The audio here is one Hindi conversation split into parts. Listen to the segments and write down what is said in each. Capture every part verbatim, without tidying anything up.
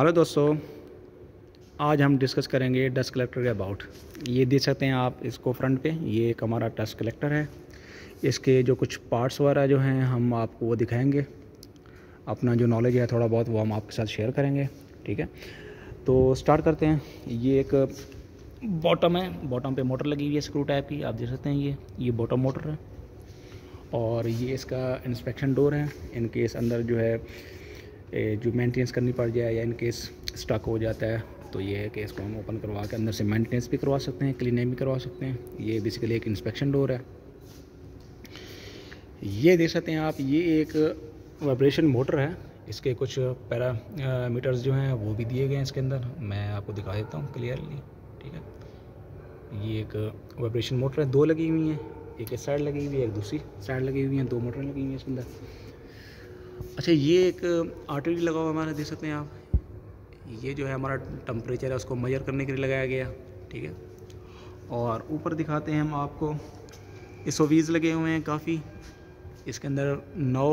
हेलो दोस्तों, आज हम डिस्कस करेंगे डस्ट कलेक्टर के अबाउट। ये देख सकते हैं आप इसको फ्रंट पे, ये एक हमारा डस्ट कलेक्टर है। इसके जो कुछ पार्ट्स वगैरह जो हैं हम आपको वो दिखाएंगे। अपना जो नॉलेज है थोड़ा बहुत वो हम आपके साथ शेयर करेंगे, ठीक है। तो स्टार्ट करते हैं। ये एक बॉटम है, बॉटम पे मोटर लगी हुई है स्क्रू टाइप की, आप देख सकते हैं। ये ये बॉटम मोटर है और ये इसका इंस्पेक्शन डोर है। इनकेस अंदर जो है जो मेंटेनेंस करनी पड़ जाए या इनकेस स्टक हो जाता है तो ये है कि इसको हम ओपन करवा के अंदर से मेंटेनेंस भी करवा सकते हैं, क्लीनिंग भी करवा सकते हैं। ये बेसिकली एक इंस्पेक्शन डोर है। ये देख सकते हैं आप, ये एक वाइब्रेशन मोटर है। इसके कुछ पैरामीटर्स जो हैं वो भी दिए गए हैं इसके अंदर, मैं आपको दिखा देता हूँ क्लियरली, ठीक है। ये एक वाइब्रेशन मोटर है, दो लगी हुई हैं, एक इस साइड लगी हुई है, एक दूसरी साइड लगी हुई हैं, दो मोटर लगी हुई हैं इसके अंदर। अच्छा, ये एक आर्टरी लगा हुआ हमारा, देख सकते हैं आप। ये जो है हमारा टेम्परेचर है, उसको मेजर करने के लिए लगाया गया, ठीक है। और ऊपर दिखाते हैं हम आपको एसओवीज़ लगे हुए हैं काफ़ी, इसके अंदर नौ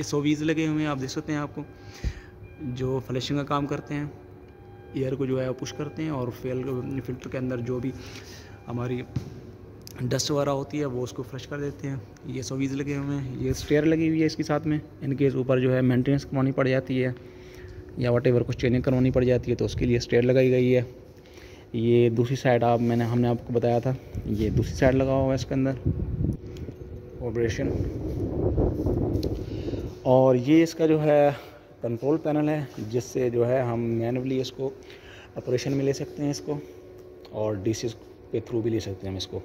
एसओवीज़ लगे हुए हैं, आप देख सकते हैं। आपको जो फ्लशिंग का काम करते हैं, एयर को जो है पुश करते हैं और फेल फिल्टर के अंदर जो भी हमारी डस्ट वगैरह होती है वो उसको फ्लश कर देते हैं। ये सोवीज़ लगे हुए हैं, ये स्टेयर लगी हुई है इसके साथ में। इनकेस ऊपर जो है मेंटेनेंस करवानी पड़ जाती है या वट एवर कुछ चेंजिंग करवानी पड़ जाती है तो उसके लिए स्टेयर लगाई गई है। ये दूसरी साइड आप मैंने हमने आपको बताया था, ये दूसरी साइड लगा हुआ है इसके अंदर वाइब्रेशन। और ये इसका जो है कंट्रोल पैनल है, जिससे जो है हम मैनुअली इसको ऑपरेशन में ले सकते हैं इसको, और डी सी के थ्रू भी ले सकते हैं हम इसको।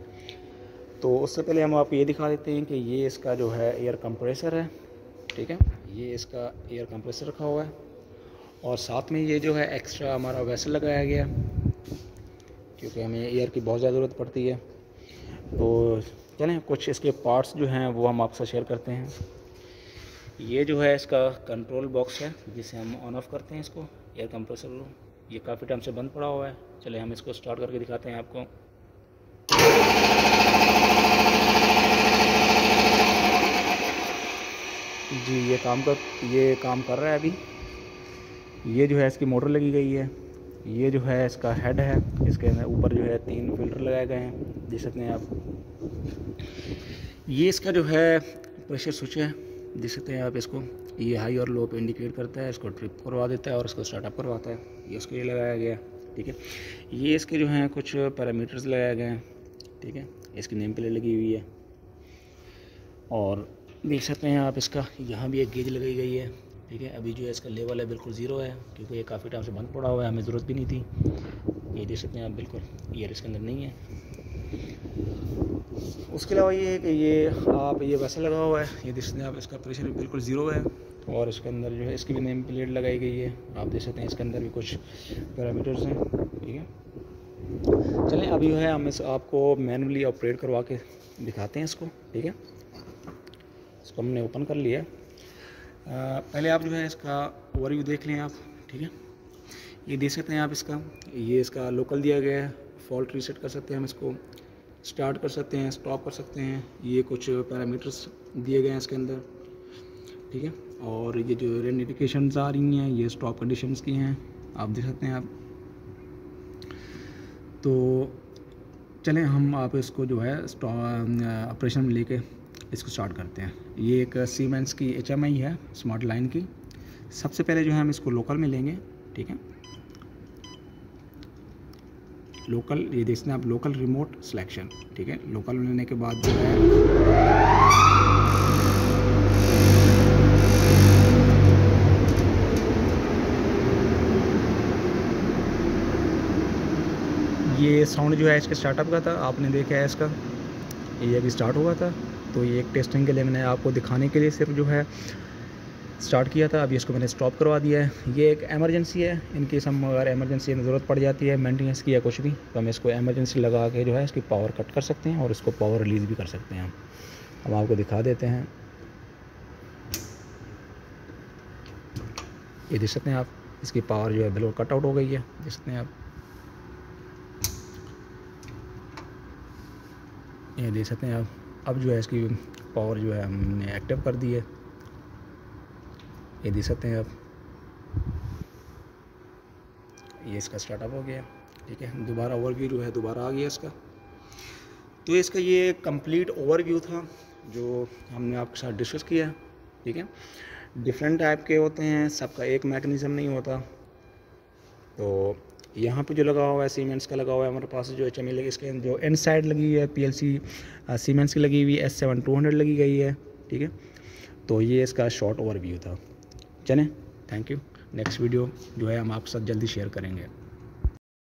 तो उससे पहले हम आपको ये दिखा देते हैं कि ये इसका जो है एयर कंप्रेसर है, ठीक है। ये इसका एयर कंप्रेसर रखा हुआ है और साथ में ये जो है एक्स्ट्रा हमारा वेसल लगाया गया है, क्योंकि हमें एयर की बहुत ज़्यादा ज़रूरत पड़ती है। तो चलें कुछ इसके पार्ट्स जो हैं वो हम आपसे शेयर करते हैं। ये जो है इसका कंट्रोल बॉक्स है, जिसे हम ऑन ऑफ़ करते हैं इसको, एयर कंप्रेसर को। ये काफ़ी टाइम से बंद पड़ा हुआ है, चले हम इसको स्टार्ट करके दिखाते हैं आपको। जी, ये काम कर ये काम कर रहा है अभी। ये जो है इसकी मोटर लगी गई है, ये जो है इसका हेड है, इसके ऊपर जो है तीन फिल्टर लगाए गए हैं, देख सकते हैं आप। ये इसका जो है प्रेशर स्विच है, देख सकते हैं आप इसको। ये हाई और लो पे इंडिकेट करता है, इसको ट्रिप करवा देता है और इसको स्टार्टअप करवाता है। ये उसके लिए लगाया गया है, ठीक है। ये इसके जो हैं कुछ पैरामीटर्स लगाए गए हैं, ठीक है। इसकी नेम प्लेट लगी हुई है और देख सकते हैं आप इसका यहाँ भी एक गेज लगाई गई है, ठीक है। अभी जो है इसका लेवल है बिल्कुल ज़ीरो है, क्योंकि ये काफ़ी टाइम से बंद पड़ा हुआ है, हमें ज़रूरत भी नहीं थी। ये देख सकते हैं आप, बिल्कुल एयर इसके अंदर नहीं है। उसके अलावा ये है कि ये आप ये वैसा लगा हुआ है, ये देख सकते हैं आप, इसका प्रेशर बिल्कुल ज़ीरो है और इसके अंदर जो है इसकी भी नेम प्लेट लगाई गई है, आप देख सकते हैं। इसके अंदर भी कुछ पैरामीटर्स हैं, ठीक है। चलें अभी जो है हम इस आपको मैनुअली ऑपरेट करवा के दिखाते हैं इसको, ठीक है। इसको हमने ओपन कर लिया। पहले आप जो है इसका ओवरव्यू देख लें आप, ठीक है। ये देख सकते हैं आप इसका, ये इसका लोकल दिया गया है, फॉल्ट रीसेट कर सकते हैं हम इसको, स्टार्ट कर सकते हैं, स्टॉप कर सकते हैं। ये कुछ पैरामीटर्स दिए गए हैं इसके अंदर, ठीक है। और ये जो रेड नोटिफिकेशंस आ रही हैं ये स्टॉप कंडीशंस की हैं, आप देख सकते हैं आप। तो चलें हम आप इसको जो है ऑपरेशन में लेके इसको स्टार्ट करते हैं। ये एक सीमेंस की एच एम आई है स्मार्ट लाइन की। सबसे पहले जो है हम इसको लोकल में लेंगे, ठीक है। लोकल, ये देखते हैं आप, लोकल रिमोट सिलेक्शन, ठीक है। लोकल में लेने के बाद जो है ये साउंड जो है इसके स्टार्टअप का था, आपने देखा है इसका, ये अभी स्टार्ट हुआ था। तो ये एक टेस्टिंग के लिए मैंने आपको दिखाने के लिए सिर्फ जो है स्टार्ट किया था, अभी इसको मैंने स्टॉप करवा दिया है। ये एक एमरजेंसी है, इनकेस हम अगर एमरजेंसी में ज़रूरत पड़ जाती है मेंटेनेंस की या कुछ भी, तो हम इसको एमरजेंसी लगा के जो है इसकी पावर कट कर सकते हैं और इसको पावर रिलीज़ भी कर सकते हैं हम हम आपको दिखा देते हैं। ये देख सकते हैं आप, इसकी पावर जो है बिल्कुल कट आउट हो गई है, देख सकते हैं आप। ये देख सकते हैं आप, अब जो है इसकी पावर जो है हमने एक्टिव कर दी है, ये देख सकते हैं आप। ये इसका स्टार्टअप हो गया। ठीक है, दोबारा ओवरव्यू है, दोबारा आ गया इसका। तो इसका ये कंप्लीट ओवरव्यू था जो हमने आपके साथ डिस्कस किया। ठीक है, डिफरेंट टाइप के होते हैं, सबका एक मैकेनिज़्म नहीं होता। तो यहाँ पे जो लगा हुआ है सीमेंट्स का लगा हुआ है, हमारे पास जो एच एम आई लगी इसके जो एंड साइड लगी है पी एल सी सीमेंट्स की लगी हुई एस सेवन टू हंड्रेड लगी गई है। ठीक है, तो ये इसका शॉर्ट ओवरव्यू था। चलें, थैंक यू। नेक्स्ट वीडियो जो है हम आपके साथ जल्दी शेयर करेंगे।